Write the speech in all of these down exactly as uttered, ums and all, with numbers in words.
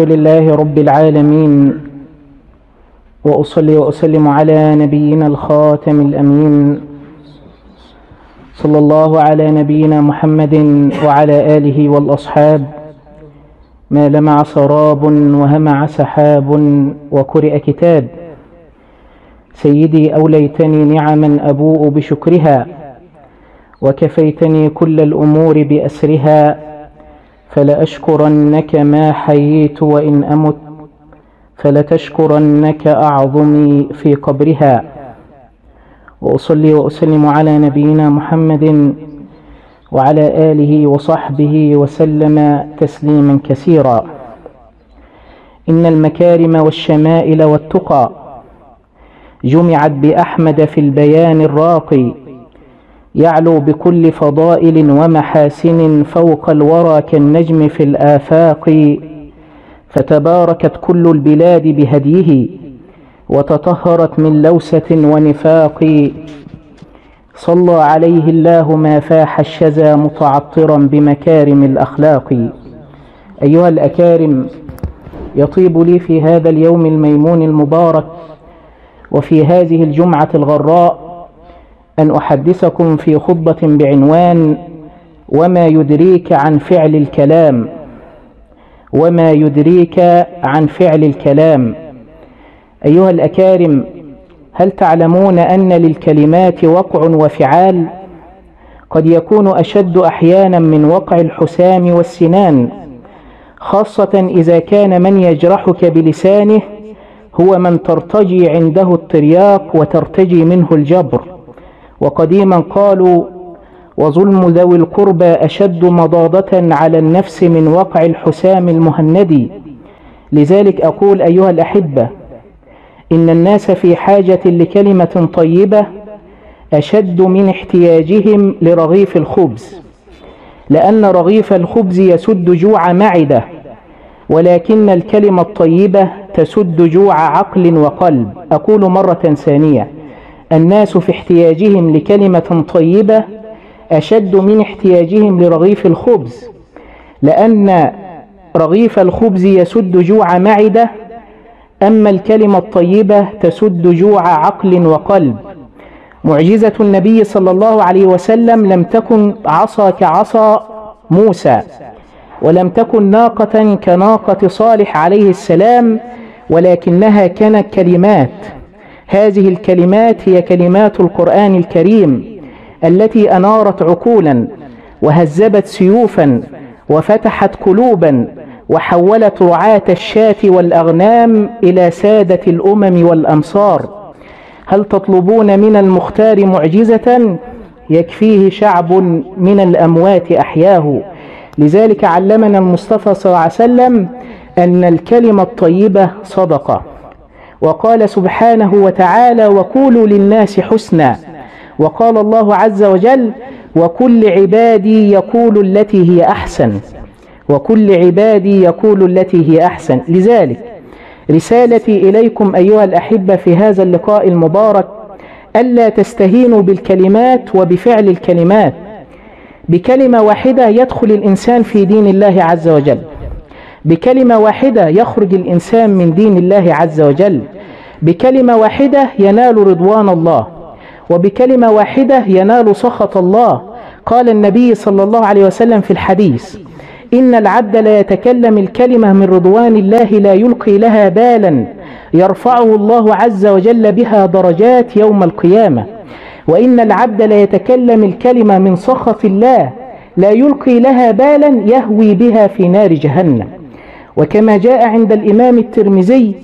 الحمد لله رب العالمين، وأصلي وأسلم على نبينا الخاتم الأمين، صلى الله على نبينا محمد وعلى آله والأصحاب، ما لمع سراب وهمع سحاب وقرئ كتاب سيدي. أو ليتني نعما أبوء بشكرها، وكفيتني كل الأمور بأسرها، فلأشكرنك ما حييت وإن أمت، فلتشكرنك أعظمي في قبرها. وأصلي وأسلم على نبينا محمد وعلى آله وصحبه وسلم تسليما كثيرا. إن المكارم والشمائل والتقى جمعت بأحمد في البيان الراقي، يعلو بكل فضائل ومحاسن فوق الورى كالنجم في الآفاق. فتباركت كل البلاد بهديه، وتطهرت من لوسة ونفاق. صلى عليه الله ما فاح الشذا متعطرا بمكارم الأخلاق. أيها الأكارم، يطيب لي في هذا اليوم الميمون المبارك وفي هذه الجمعة الغراء أن أحدثكم في خطبة بعنوان: وما يدريك عن فعل الكلام، وما يدريك عن فعل الكلام. أيها الأكارم، هل تعلمون أن للكلمات وقع وفعال؟ قد يكون أشد أحيانا من وقع الحسام والسنان، خاصة إذا كان من يجرحك بلسانه هو من ترتجي عنده الترياق وترتجي منه الجبر. وقديما قالوا: وظلم ذوي القربى أشد مضاضة على النفس من وقع الحسام المهندي. لذلك أقول أيها الأحبة، إن الناس في حاجة لكلمة طيبة أشد من احتياجهم لرغيف الخبز، لأن رغيف الخبز يسد جوع معدة، ولكن الكلمة الطيبة تسد جوع عقل وقلب. أقول مرة ثانية: الناس في احتياجهم لكلمة طيبة أشد من احتياجهم لرغيف الخبز، لأن رغيف الخبز يسد جوع معدة، أما الكلمة الطيبة تسد جوع عقل وقلب. معجزة النبي صلى الله عليه وسلم لم تكن عصا كعصا موسى، ولم تكن ناقة كناقة صالح عليه السلام، ولكنها كانت كلمات. هذه الكلمات هي كلمات القرآن الكريم التي أنارت عقولا، وهذبت سيوفا، وفتحت قلوبا، وحولت رعاة الشاة والأغنام إلى سادة الأمم والأمصار. هل تطلبون من المختار معجزة؟ يكفيه شعب من الأموات أحياه. لذلك علمنا المصطفى صلى الله عليه وسلم أن الكلمة الطيبة صدقة، وقال سبحانه وتعالى: وقولوا للناس حسنا. وقال الله عز وجل: وكل عبادي يقول التي هي أحسن، وكل عبادي يقول التي هي أحسن. لذلك رسالتي إليكم أيها الأحبة في هذا اللقاء المبارك: ألا تستهينوا بالكلمات وبفعل الكلمات. بكلمة واحدة يدخل الإنسان في دين الله عز وجل، بكلمة واحدة يخرج الإنسان من دين الله عز وجل، بكلمة واحدة ينال رضوان الله، وبكلمة واحدة ينال سخط الله. قال النبي صلى الله عليه وسلم في الحديث: إن العبد لا يتكلم الكلمة من رضوان الله لا يلقي لها بالا، يرفعه الله عز وجل بها درجات يوم القيامة. وإن العبد لا يتكلم الكلمة من سخط الله لا يلقي لها بالا، يهوي بها في نار جهنم. وكما جاء عند الإمام الترمذي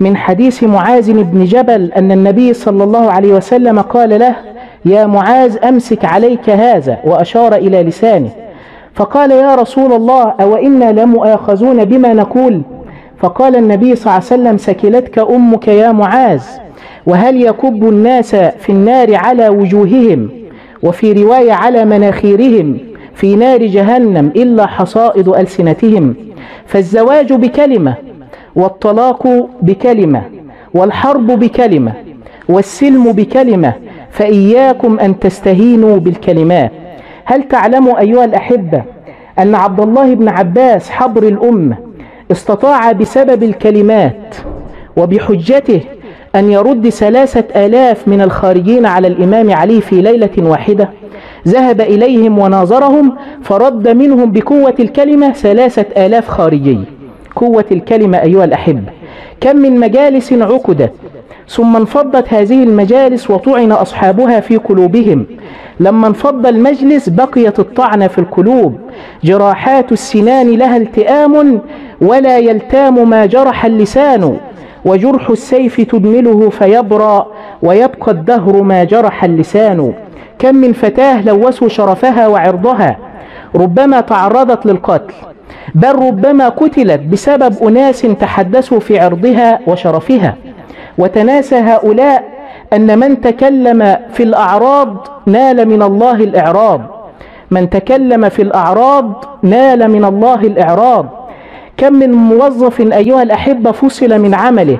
من حديث معاذ بن جبل أن النبي صلى الله عليه وسلم قال له: يا معاذ أمسك عليك هذا، وأشار إلى لسانه. فقال: يا رسول الله، أو إنا لمؤاخذون بما نقول؟ فقال النبي صلى الله عليه وسلم: سكلتك أمك يا معاذ. وهل يكب الناس في النار على وجوههم، وفي رواية على مناخيرهم، في نار جهنم إلا حصائد ألسنتهم؟ فالزواج بكلمة، والطلاق بكلمة، والحرب بكلمة، والسلم بكلمة، فإياكم أن تستهينوا بالكلمات. هل تعلموا أيها الأحبة أن عبد الله بن عباس حبر الأمة استطاع بسبب الكلمات وبحجته أن يرد ثلاثة آلاف من الخارجين على الإمام علي في ليلة واحدة. ذهب إليهم وناظرهم فرد منهم بقوة الكلمة ثلاثة آلاف خارجي. قوة الكلمة أيها الأحبة. كم من مجالس عقدت ثم انفضت هذه المجالس وطعن أصحابها في قلوبهم. لما انفض المجلس بقيت الطعن في القلوب. جراحات السنان لها التئام ولا يلتام ما جرح اللسان، وجرح السيف تدمله فيبرأ ويبقى الدهر ما جرح اللسان. كم من فتاة لوثوا شرفها وعرضها، ربما تعرضت للقتل، بل ربما قتلت بسبب أناس تحدثوا في عرضها وشرفها. وتناسى هؤلاء أن من تكلم في الأعراض نال من الله الإعراض. من تكلم في الأعراض نال من الله الإعراض. كم من موظف أيها الأحبة فصل من عمله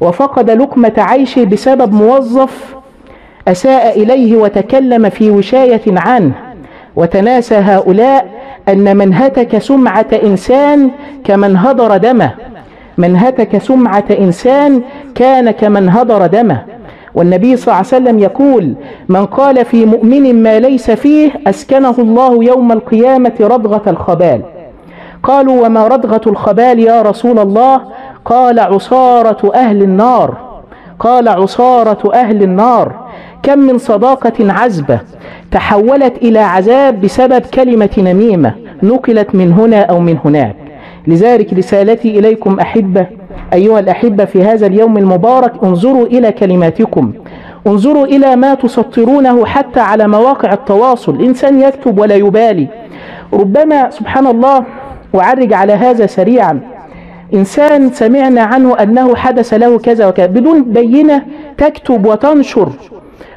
وفقد لقمة عيشه بسبب موظف أساء إليه وتكلم في وشاية عنه. وتناسى هؤلاء أن من هتك سمعة إنسان كمن هدر دمه. من هتك سمعة إنسان كان كمن هدر دمه. والنبي صلى الله عليه وسلم يقول: من قال في مؤمن ما ليس فيه أسكنه الله يوم القيامة ردغة الخبال. قالوا: وما ردغة الخبال يا رسول الله؟ قال: عصارة أهل النار. قال: عصارة أهل النار. كم من صداقة عزبة تحولت إلى عذاب بسبب كلمة نميمة نقلت من هنا أو من هناك. لذلك رسالتي إليكم أحبة أيها الأحبة في هذا اليوم المبارك: انظروا إلى كلماتكم، انظروا إلى ما تسطرونه حتى على مواقع التواصل. الإنسان يكتب ولا يبالي. ربما سبحان الله، وعرج على هذا سريعا، إنسان سمعنا عنه أنه حدث له كذا وكذا بدون بينة، تكتب وتنشر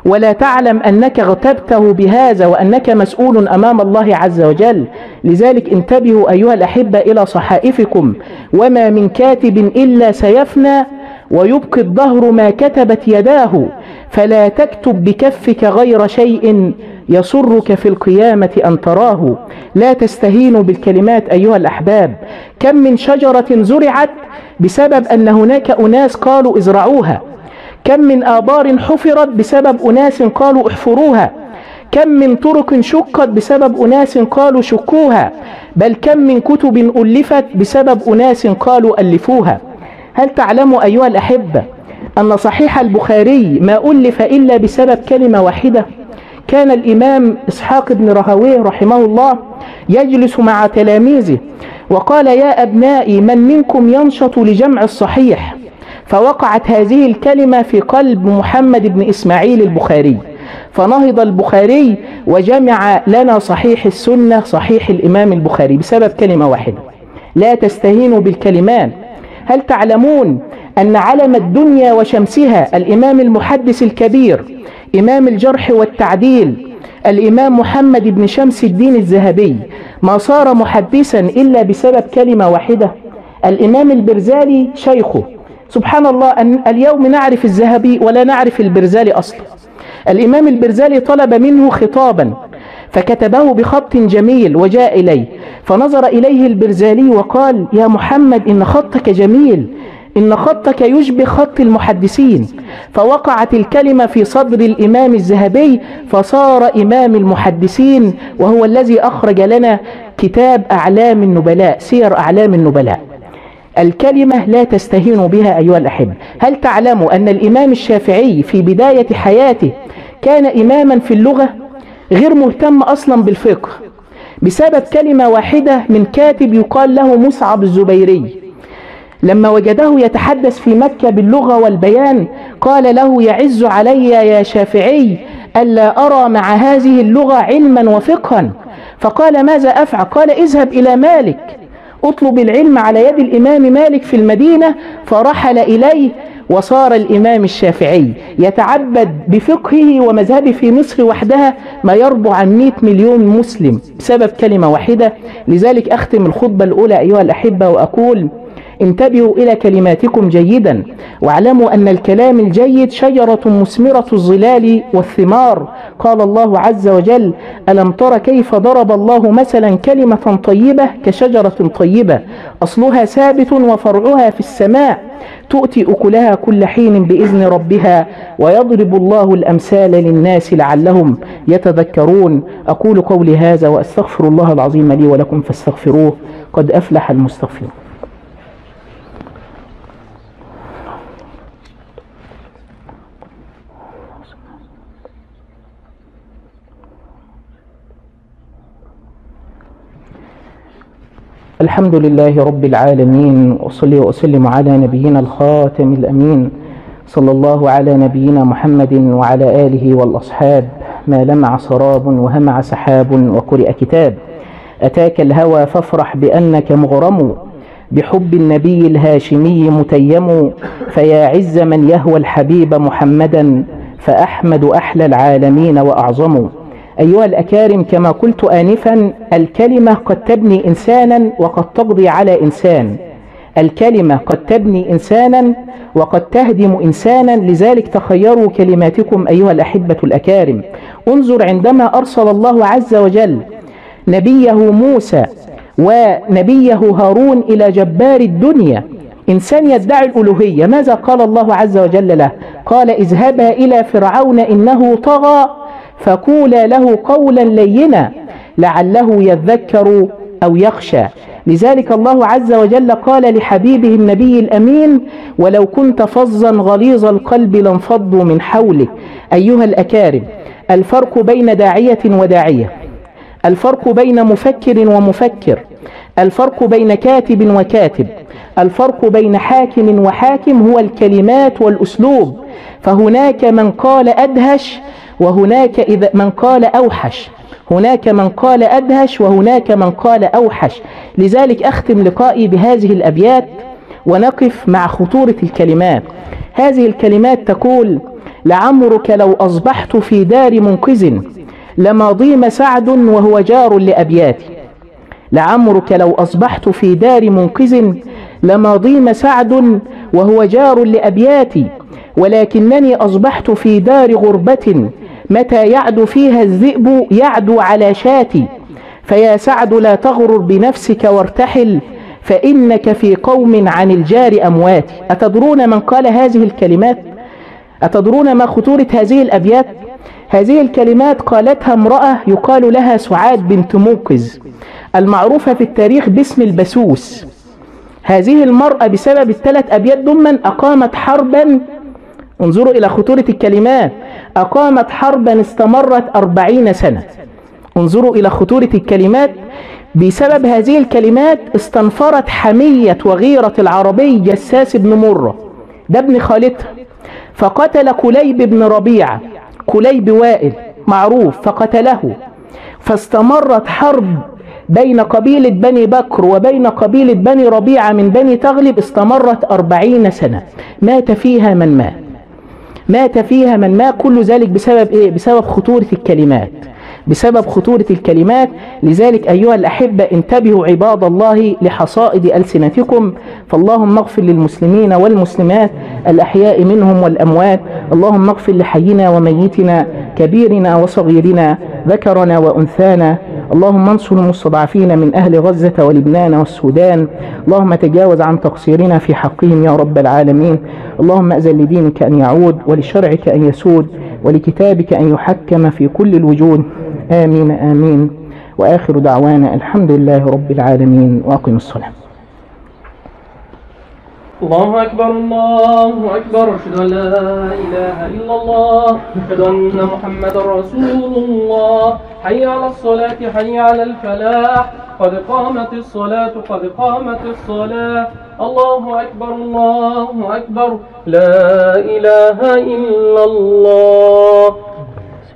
ولا تعلم أنك اغتبته بهذا وأنك مسؤول أمام الله عز وجل. لذلك انتبهوا أيها الأحبة إلى صحائفكم. وما من كاتب إلا سيفنى ويبقي الدهر ما كتبت يداه، فلا تكتب بكفك غير شيء يسرك في القيامة أن تراه. لا تستهينوا بالكلمات أيها الأحباب. كم من شجرة زرعت بسبب أن هناك أناس قالوا ازرعوها. كم من آبار حفرت بسبب أناس قالوا احفروها. كم من طرق شقت بسبب أناس قالوا شكوها. بل كم من كتب ألفت بسبب أناس قالوا ألفوها. هل تعلموا أيها الأحبة أن صحيح البخاري ما ألف إلا بسبب كلمة واحدة؟ كان الإمام إسحاق بن راهويه رحمه الله يجلس مع تلاميذه وقال: يا أبنائي، من منكم ينشط لجمع الصحيح؟ فوقعت هذه الكلمة في قلب محمد بن إسماعيل البخاري، فنهض البخاري وجمع لنا صحيح السنة صحيح الإمام البخاري بسبب كلمة واحدة. لا تستهينوا بالكلمان. هل تعلمون أن علم الدنيا وشمسها الإمام المحدث الكبير إمام الجرح والتعديل الإمام محمد بن شمس الدين الذهبي ما صار محدثا إلا بسبب كلمة واحدة؟ الإمام البرزالي شيخه سبحان الله، أن اليوم نعرف الذهبي ولا نعرف البرزالي أصلا. الإمام البرزالي طلب منه خطابا فكتبه بخط جميل وجاء إليه، فنظر إليه البرزالي وقال: يا محمد، إن خطك جميل، إن خطك يشبه خط المحدثين. فوقعت الكلمة في صدر الإمام الذهبي فصار إمام المحدثين، وهو الذي أخرج لنا كتاب أعلام النبلاء، سير أعلام النبلاء. الكلمة لا تستهينوا بها أيها الأحبة. هل تعلموا أن الإمام الشافعي في بداية حياته كان إماما في اللغة غير مهتم أصلا بالفقه بسبب كلمة واحدة من كاتب يقال له مصعب الزبيري؟ لما وجده يتحدث في مكة باللغة والبيان قال له: يعز علي يا شافعي ألا أرى مع هذه اللغة علما وفقها. فقال: ماذا أفعل؟ قال: اذهب إلى مالك اطلب العلم على يد الإمام مالك في المدينة. فرحل إليه وصار الإمام الشافعي يتعبد بفقهه ومذهبه في مصر وحدها ما يربو عن مئة مليون مسلم بسبب كلمة واحدة. لذلك أختم الخطبة الأولى أيها الأحبة وأقول: انتبهوا إلى كلماتكم جيدا، واعلموا أن الكلام الجيد شجرة مثمرة الظلال والثمار. قال الله عز وجل: ألم تر كيف ضرب الله مثلا كلمة طيبة كشجرة طيبة أصلها ثابت وفرعها في السماء تؤتي أكلها كل حين بإذن ربها ويضرب الله الأمثال للناس لعلهم يتذكرون. أقول قولي هذا وأستغفر الله العظيم لي ولكم فاستغفروه قد أفلح المستغفرون. الحمد لله رب العالمين، وأصلي وأسلم على نبينا الخاتم الأمين، صلى الله على نبينا محمد وعلى آله والأصحاب. ما لمع سراب وهمع سحاب وقرئ كتاب، أتاك الهوى فافرح بأنك مغرم، بحب النبي الهاشمي متيم، فيا عز من يهوى الحبيب محمدا فأحمد أحلى العالمين وأعظم. أيها الأكارم، كما قلت آنفا، الكلمة قد تبني إنسانا وقد تقضي على إنسان، الكلمة قد تبني إنسانا وقد تهدم إنسانا، لذلك تخيروا كلماتكم أيها الأحبة الأكارم. انظر عندما أرسل الله عز وجل نبيه موسى ونبيه هارون إلى جبار الدنيا، إنسان يدعي الألوهية، ماذا قال الله عز وجل له؟ قال: اذهبا إلى فرعون إنه طغى فقولا له قولا لينا لعله يذكر أو يخشى. لذلك الله عز وجل قال لحبيبه النبي الأمين: ولو كنت فظا غليظ القلب لانفضوا من حولك. أيها الأكارم، الفرق بين داعية وداعية، الفرق بين مفكر ومفكر، الفرق بين كاتب وكاتب، الفرق بين حاكم وحاكم هو الكلمات والأسلوب. فهناك من قال أدهش وهناك إذا من قال أوحش، هناك من قال أدهش وهناك من قال أوحش. لذلك أختم لقائي بهذه الأبيات ونقف مع خطورة الكلمات. هذه الكلمات تقول: لعمرك لو أصبحت في دار منقذ لما ضيم سعد وهو جار لأبياتي. لعمرك لو أصبحت في دار منقذ لما ضيم سعد وهو جار لأبياتي، ولكنني أصبحت في دار غربة متى يعدو فيها الذئب يعدو على شاتي. فيا سعد لا تغرر بنفسك وارتحل فإنك في قوم عن الجار أموات. أتدرون من قال هذه الكلمات؟ أتدرون ما خطورة هذه الأبيات؟ هذه الكلمات قالتها امرأة يقال لها سعاد بنت موقظ، المعروفة في التاريخ باسم البسوس. هذه المرأة بسبب الثلاث أبيات ضمن أقامت حربا، انظروا إلى خطورة الكلمات، أقامت حربا استمرت أربعين سنة. انظروا إلى خطورة الكلمات، بسبب هذه الكلمات استنفرت حمية وغيرة العربي جساس بن مرة، ده ابن خالتها، فقتل كليب بن ربيعة، كليب وائل معروف، فقتله. فاستمرت حرب بين قبيلة بني بكر وبين قبيلة بني ربيعة من بني تغلب، استمرت أربعين سنة، مات فيها من مات، مات فيها من مات. كل ذلك بسبب إيه؟ بسبب خطورة الكلمات، بسبب خطورة الكلمات. لذلك أيها الأحبة، انتبهوا عباد الله لحصائد ألسنتكم. فاللهم اغفر للمسلمين والمسلمات الأحياء منهم والأموات، اللهم اغفر لحينا وميتنا، كبيرنا وصغيرنا، ذكرنا وأنثانا، اللهم انصر المستضعفين من أهل غزة ولبنان والسودان، اللهم تجاوز عن تقصيرنا في حقهم يا رب العالمين. اللهم أذل لدينك أن يعود، ولشرعك أن يسود، ولكتابك أن يحكم في كل الوجود. آمين آمين. وآخر دعوانا الحمد لله رب العالمين، وأقم الصلاة. الله أكبر الله أكبر، أشهد أن لا إله إلا الله، أشهد أن محمدا رسول الله. حي على الصلاة حي على الفلاح، قد قامت الصلاة قد قامت الصلاة. الله أكبر الله أكبر، لا إله إلا الله.